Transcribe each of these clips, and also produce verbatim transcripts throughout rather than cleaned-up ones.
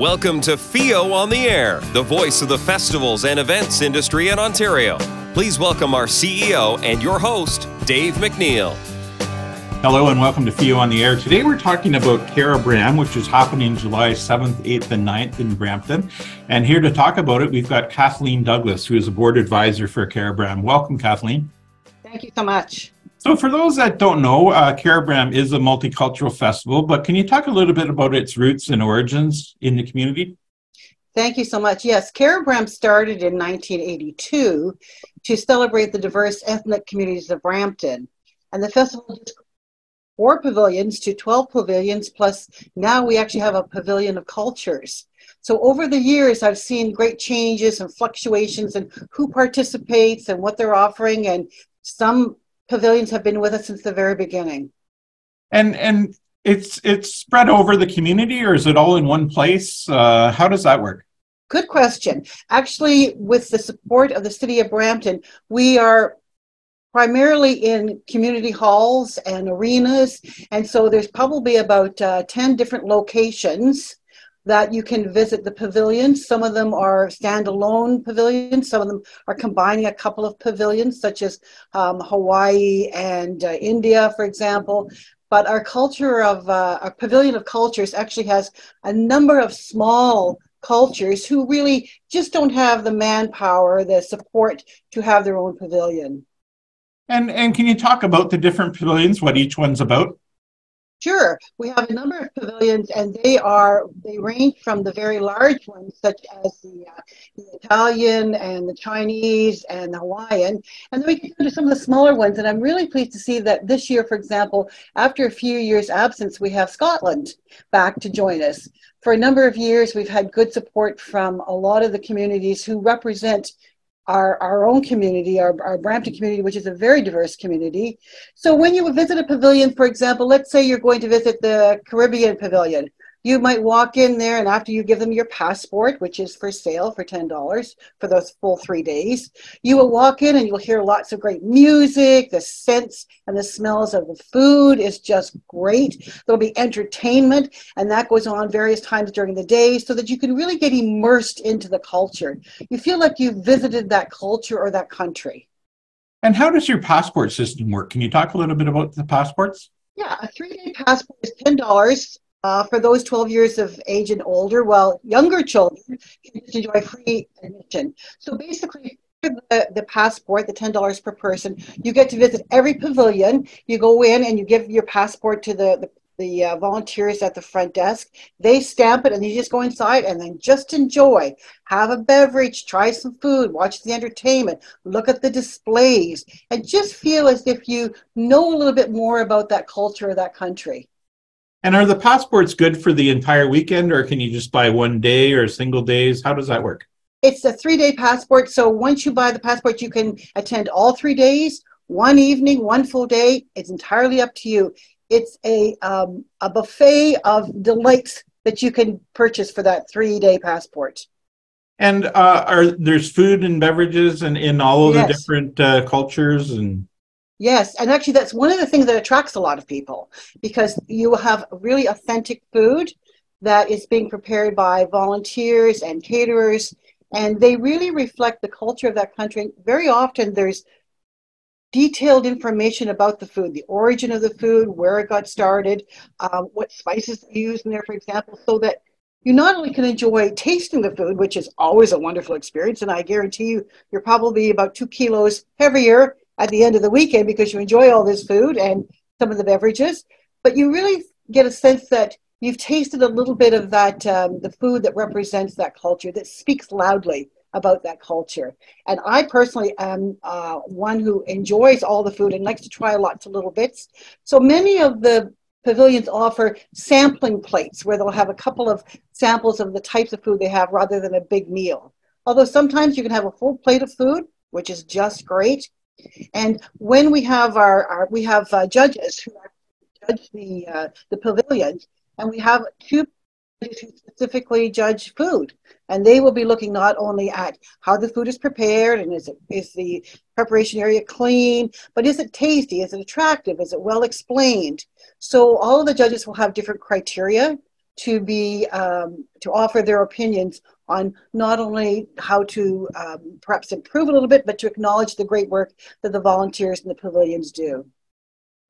Welcome to F E O On The Air, the voice of the festivals and events industry in Ontario. Please welcome our C E O and your host, Dave McNeil. Hello and welcome to F E O On The Air. Today we're talking about Carabram, which is happening July seventh, eighth and ninth in Brampton. And here to talk about it, we've got Kathleen Douglass, who is a board advisor for Carabram. Welcome, Kathleen. Thank you so much. So for those that don't know, uh, Carabram is a multicultural festival, but can you talk a little bit about its roots and origins in the community? Thank you so much. Yes, Carabram started in nineteen eighty-two to celebrate the diverse ethnic communities of Brampton. And the festival just four pavilions to twelve pavilions, plus now we actually have a pavilion of cultures. So over the years, I've seen great changes and fluctuations in who participates and what they're offering, and some pavilions have been with us since the very beginning. And and it's it's spread over the community, or is it all in one place? Uh, how does that work? Good question. Actually, with the support of the City of Brampton, we are primarily in community halls and arenas. And so there's probably about uh, ten different locations that you can visit the pavilions. Some of them are standalone pavilions. Some of them are combining a couple of pavilions, such as um, Hawaii and uh, India, for example. But our culture of uh, our pavilion of cultures actually has a number of small cultures who really just don't have the manpower, the support to have their own pavilion. And and can you talk about the different pavilions, what each one's about? Sure. We have a number of pavilions, and they are they range from the very large ones, such as the, uh, the Italian and the Chinese and the Hawaiian, and then we can go to some of the smaller ones. And I'm really pleased to see that this year, for example, after a few years' absence, we have Scotland back to join us. For a number of years, we've had good support from a lot of the communities who represent Our, our own community, our, our Brampton community, which is a very diverse community. So when you visit a pavilion, for example, let's say you're going to visit the Caribbean pavilion. You might walk in there, and after you give them your passport, which is for sale for ten dollars for those full three days, you will walk in and you'll hear lots of great music. The scents and the smells of the food is just great. There'll be entertainment, and that goes on various times during the day so that you can really get immersed into the culture. You feel like you've visited that culture or that country. And how does your passport system work? Can you talk a little bit about the passports? Yeah, a three-day passport is ten dollars. Uh, for those twelve years of age and older, while younger children can enjoy free admission. So basically, the, the passport, the ten dollars per person, you get to visit every pavilion. You go in and you give your passport to the, the, the uh, volunteers at the front desk. They stamp it and you just go inside and then just enjoy. Have a beverage, try some food, watch the entertainment, look at the displays, and just feel as if you know a little bit more about that culture or that country. And are the passports good for the entire weekend, or can you just buy one day or single days? How does that work? It's a three-day passport, so once you buy the passport, you can attend all three days, one evening, one full day. It's entirely up to you. It's a, um, a buffet of delights that you can purchase for that three-day passport. And uh, are there's food and beverages and in all of yes. the different uh, cultures and... Yes, and actually that's one of the things that attracts a lot of people, because you have really authentic food that is being prepared by volunteers and caterers, and they really reflect the culture of that country. Very often there's detailed information about the food, the origin of the food, where it got started, um, what spices they use in there, for example, so that you not only can enjoy tasting the food, which is always a wonderful experience, and I guarantee you, you're probably about two kilos heavier at the end of the weekend because you enjoy all this food and some of the beverages, but you really get a sense that you've tasted a little bit of that, um, the food that represents that culture, that speaks loudly about that culture. And I personally am uh, one who enjoys all the food and likes to try lots of little bits. So many of the pavilions offer sampling plates where they'll have a couple of samples of the types of food they have rather than a big meal. Although sometimes you can have a full plate of food, which is just great. And when we have our, our we have uh, judges who judge the uh, the pavilions, and we have two judges who specifically judge food, and they will be looking not only at how the food is prepared and is it is the preparation area clean, but is it tasty, is it attractive, is it well explained? So all of the judges will have different criteria to be um, to offer their opinions on not only how to um, perhaps improve a little bit, but to acknowledge the great work that the volunteers and the pavilions do.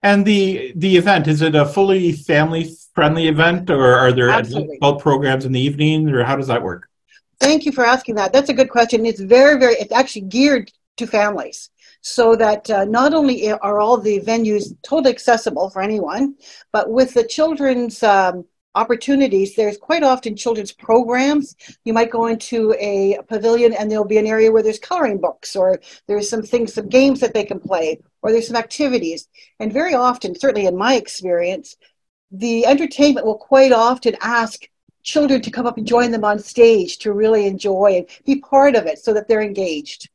And the the event, is it a fully family-friendly event, or are there adult programs in the evenings, or how does that work? Thank you for asking that. That's a good question. It's very, very, it's actually geared to families, so that uh, not only are all the venues totally accessible for anyone, but with the children's um, opportunities, there's quite often children's programs. You might go into a pavilion and there'll be an area where there's coloring books, or there's some things, some games that they can play, or there's some activities. And very often, certainly in my experience, the entertainment will quite often ask children to come up and join them on stage to really enjoy and be part of it so that they're engaged.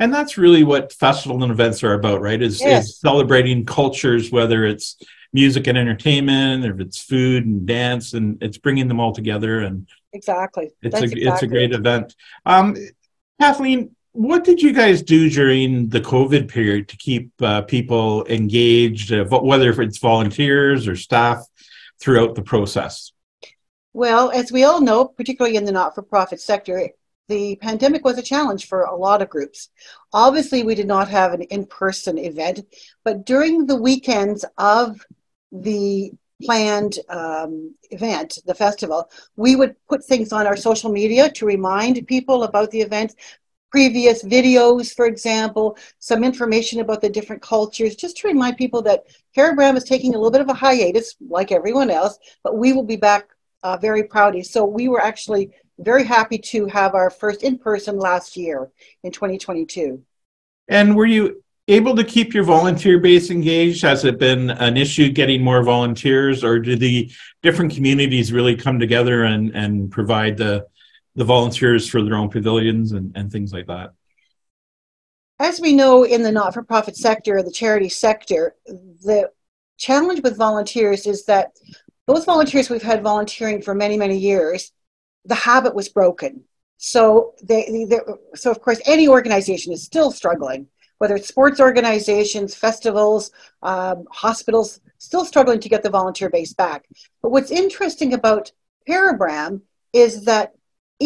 And that's really what festivals and events are about, right? Is, yes. is celebrating cultures, whether it's music and entertainment, or if it's food and dance, and it's bringing them all together. And exactly, it's that's a exactly. it's a great event. Um, Kathleen, what did you guys do during the COVID period to keep uh, people engaged, uh, whether it's volunteers or staff, throughout the process? Well, as we all know, particularly in the not-for-profit sector, the pandemic was a challenge for a lot of groups. Obviously, we did not have an in-person event, but during the weekends of the planned um, event, the festival, we would put things on our social media to remind people about the event, previous videos, for example, some information about the different cultures, just to remind people that Carabram is taking a little bit of a hiatus, like everyone else, but we will be back Uh, very proudly. So we were actually very happy to have our first in-person last year in twenty twenty-two. And were you able to keep your volunteer base engaged? Has it been an issue getting more volunteers, or do the different communities really come together and, and provide the, the volunteers for their own pavilions and, and things like that? As we know, in the not-for-profit sector, the charity sector, the challenge with volunteers is that those volunteers we've had volunteering for many, many years, the habit was broken. So, they, they, so of course, any organization is still struggling, whether it's sports organizations, festivals, um, hospitals, still struggling to get the volunteer base back. But what's interesting about Carabram is that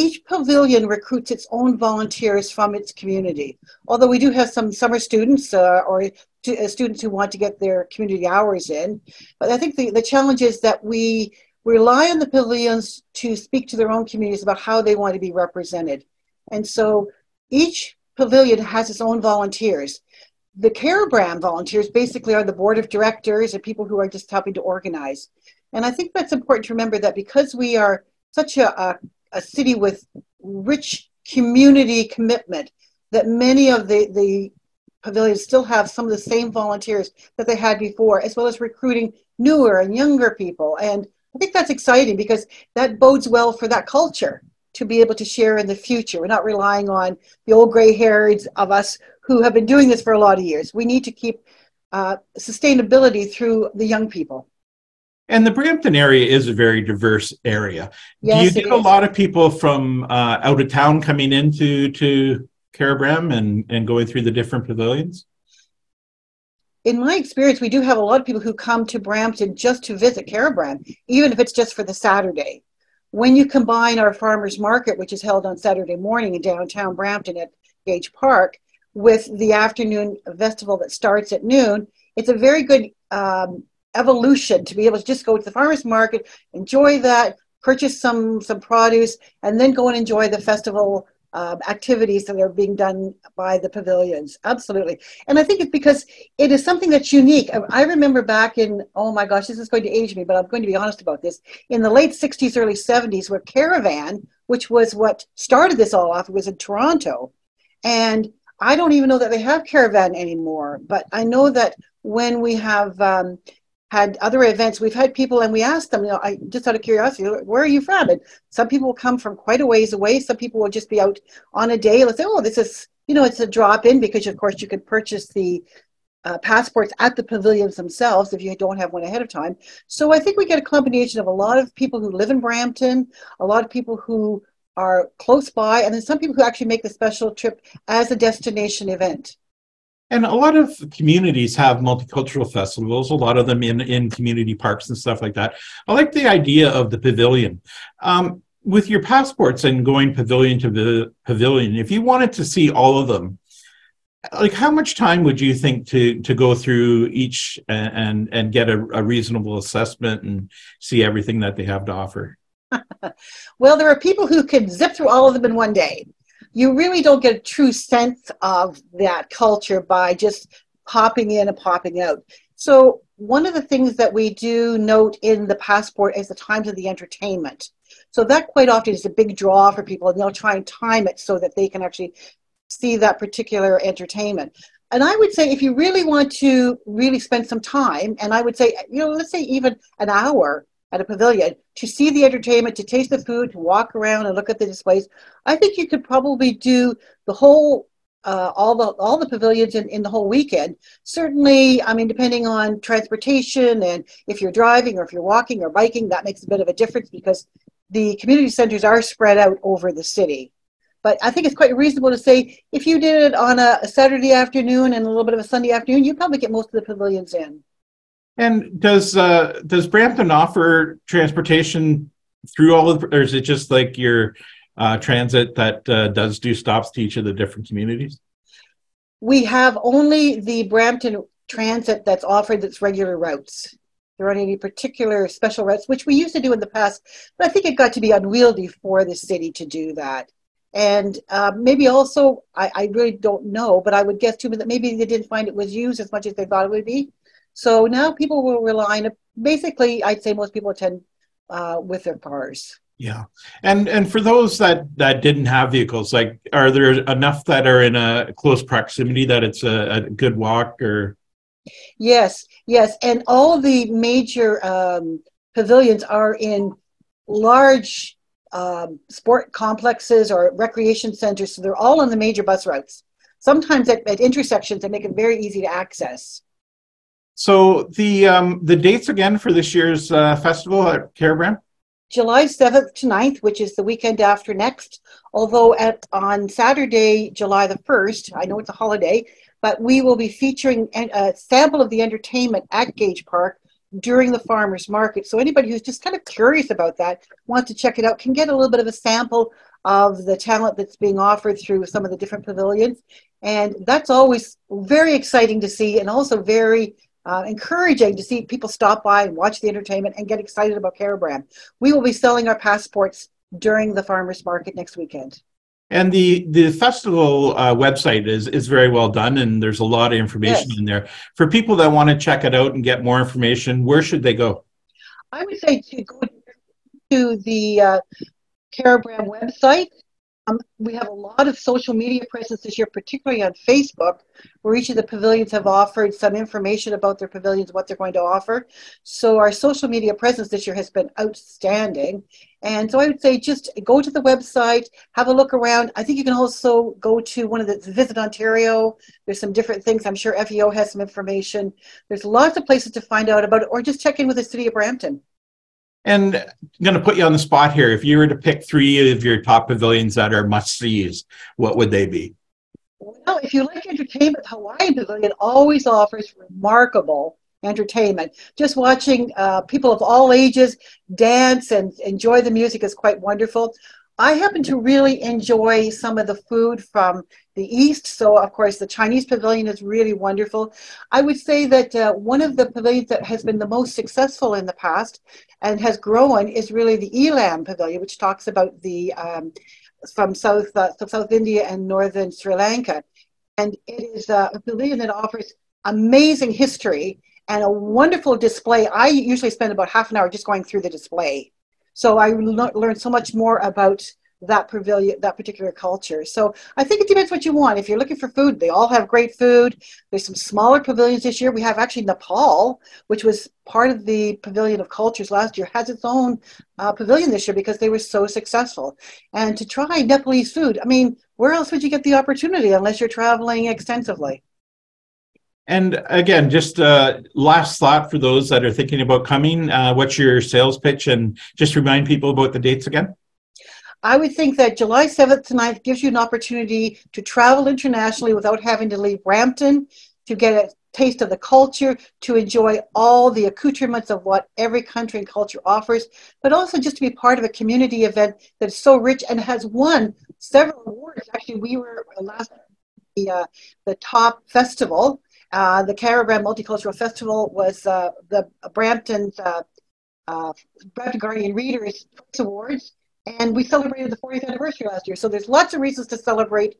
each pavilion recruits its own volunteers from its community. Although we do have some summer students uh, or to, uh, students who want to get their community hours in. But I think the, the challenge is that we rely on the pavilions to speak to their own communities about how they want to be represented. And so each pavilion has its own volunteers. The Carabram volunteers basically are the board of directors and people who are just helping to organize. And I think that's important to remember, that because we are such a, a a city with rich community commitment, that many of the, the pavilions still have some of the same volunteers that they had before, as well as recruiting newer and younger people. And I think that's exciting, because that bodes well for that culture to be able to share in the future. We're not relying on the old gray-haired of us who have been doing this for a lot of years. We need to keep uh, sustainability through the young people. And the Brampton area is a very diverse area. Yes, do you get a lot of people from uh, out of town coming into to Carabram and, and going through the different pavilions? In my experience, we do have a lot of people who come to Brampton just to visit Carabram, even if it's just for the Saturday. When you combine our farmers market, which is held on Saturday morning in downtown Brampton at Gage Park, with the afternoon festival that starts at noon, it's a very good um, evolution to be able to just go to the farmers market, enjoy that, purchase some some produce, and then go and enjoy the festival uh, activities that are being done by the pavilions. Absolutely. And I think it's because it is something that's unique. I remember back in, oh my gosh, this is going to age me, but I'm going to be honest about this, in the late sixties, early seventies, where Caravan, which was what started this all off, was in Toronto. And I don't even know that they have Caravan anymore, but I know that when we have um, had other events, we've had people, and we asked them, you know, I just out of curiosity, where are you from? And some people will come from quite a ways away. Some people will just be out on a day. Let's say, oh, this is, you know, it's a drop in, because of course you can purchase the uh, passports at the pavilions themselves if you don't have one ahead of time. So I think we get a combination of a lot of people who live in Brampton, a lot of people who are close by, and then some people who actually make the special trip as a destination event. And a lot of communities have multicultural festivals, a lot of them in, in community parks and stuff like that. I like the idea of the pavilion. Um, with your passports and going pavilion to pavilion, if you wanted to see all of them, like how much time would you think to, to go through each and, and, and get a, a reasonable assessment and see everything that they have to offer? Well, there are people who can zip through all of them in one day. You really don't get a true sense of that culture by just popping in and popping out. So one of the things that we do note in the passport is the times of the entertainment. So that quite often is a big draw for people, and they'll try and time it so that they can actually see that particular entertainment. And I would say if you really want to really spend some time, and I would say, you know, let's say even an hour at a pavilion, to see the entertainment, to taste the food, to walk around and look at the displays. I think you could probably do the whole, uh, all the all the pavilions in, in the whole weekend. Certainly, I mean, depending on transportation and if you're driving or if you're walking or biking, that makes a bit of a difference because the community centers are spread out over the city. But I think it's quite reasonable to say if you did it on a, a Saturday afternoon and a little bit of a Sunday afternoon, you probably get most of the pavilions in. And does uh, does Brampton offer transportation through all of, or is it just like your uh, transit that uh, does do stops to each of the different communities? We have only the Brampton transit that's offered its regular routes. There aren't any particular special routes, which we used to do in the past, but I think it got to be unwieldy for the city to do that. And uh, maybe also, I, I really don't know, but I would guess too that maybe they didn't find it was used as much as they thought it would be. So now people will rely on, basically, I'd say most people attend uh, with their cars. Yeah. And and for those that, that didn't have vehicles, like, are there enough that are in a close proximity that it's a, a good walk or? Yes, yes. And all the major um, pavilions are in large um, sport complexes or recreation centers. So they're all on the major bus routes. Sometimes at, at intersections, they make it very easy to access. So the um, the dates again for this year's uh, festival at Carabram? July seventh to ninth, which is the weekend after next. Although at, on Saturday, July the first, I know it's a holiday, but we will be featuring an, a sample of the entertainment at Gage Park during the farmers market. So anybody who's just kind of curious about that, wants to check it out, can get a little bit of a sample of the talent that's being offered through some of the different pavilions. And that's always very exciting to see, and also very Uh, encouraging to see people stop by and watch the entertainment and get excited about Carabram. We will be selling our passports during the farmers market next weekend. And the the festival uh, website is is very well done, and there's a lot of information yes. in there. For people that want to check it out and get more information, where should they go? I would say to go to the uh, Carabram website. Um, we have a lot of social media presence this year, particularly on Facebook, where each of the pavilions have offered some information about their pavilions, what they're going to offer. So our social media presence this year has been outstanding. And so I would say just go to the website, have a look around. I think you can also go to one of the Visit Ontario. There's some different things. I'm sure F E O has some information. There's lots of places to find out about it, or just check in with the City of Brampton. And I'm going to put you on the spot here. If you were to pick three of your top pavilions that are must-sees, what would they be? Well, if you like entertainment, the Hawaiian Pavilion always offers remarkable entertainment. Just watching uh, people of all ages dance and enjoy the music is quite wonderful. I happen to really enjoy some of the food from the East. So, of course, the Chinese pavilion is really wonderful. I would say that uh, one of the pavilions that has been the most successful in the past and has grown is really the Eelam pavilion, which talks about the um, from South, uh, South India and Northern Sri Lanka. And it is uh, a pavilion that offers amazing history and a wonderful display. I usually spend about half an hour just going through the display. So I learned so much more about that pavilion, that particular culture. So I think it depends what you want. If you're looking for food, they all have great food. There's some smaller pavilions this year. We have actually Nepal, which was part of the Pavilion of Cultures last year, has its own uh, pavilion this year because they were so successful. And to try Nepalese food, I mean, where else would you get the opportunity unless you're traveling extensively? And again, just uh, last thought for those that are thinking about coming, uh, what's your sales pitch? And just remind people about the dates again. I would think that July seventh to ninth gives you an opportunity to travel internationally without having to leave Brampton, to get a taste of the culture, to enjoy all the accoutrements of what every country and culture offers, but also just to be part of a community event that's so rich and has won several awards. Actually, we were last the, uh, the top festival, uh, the Carabram Multicultural Festival was uh, the Brampton's uh, uh, Brampton Guardian Readers Awards, and we celebrated the fortieth anniversary last year. So there's lots of reasons to celebrate.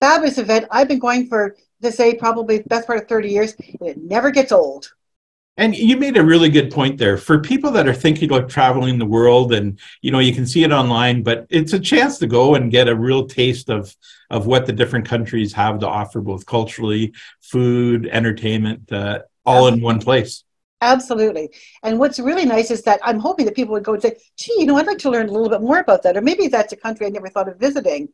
Fabulous event. I've been going for, to say, probably the best part of thirty years, and it never gets old. And you made a really good point there. For people that are thinking about traveling the world, and you know, you can see it online, but it's a chance to go and get a real taste of, of what the different countries have to offer, both culturally, food, entertainment, uh, all Absolutely. In one place. Absolutely. And what's really nice is that I'm hoping that people would go and say, gee, you know, I'd like to learn a little bit more about that, or maybe that's a country I never thought of visiting.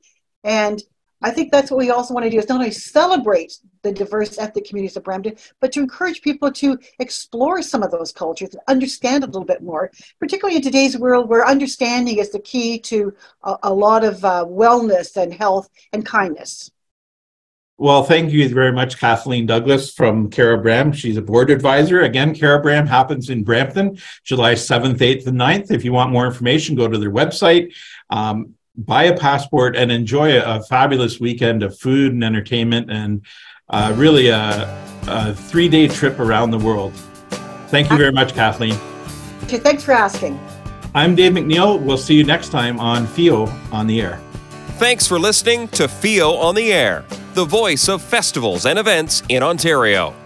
And I think that's what we also want to do, is not only celebrate the diverse ethnic communities of Brampton, but to encourage people to explore some of those cultures and understand a little bit more, particularly in today's world where understanding is the key to a, a lot of uh, wellness and health and kindness. Well, thank you very much, Kathleen Douglass from Carabram. She's a board advisor. Again, Carabram happens in Brampton, July seventh, eighth, and ninth. If you want more information, go to their website. Um, buy a passport and enjoy a, a fabulous weekend of food and entertainment, and uh, really a, a three-day trip around the world. Thank you very much, Kathleen. Okay, thanks for asking. I'm Dave McNeil. We'll see you next time on F E O On The Air. Thanks for listening to F E O On The Air, the voice of festivals and events in Ontario.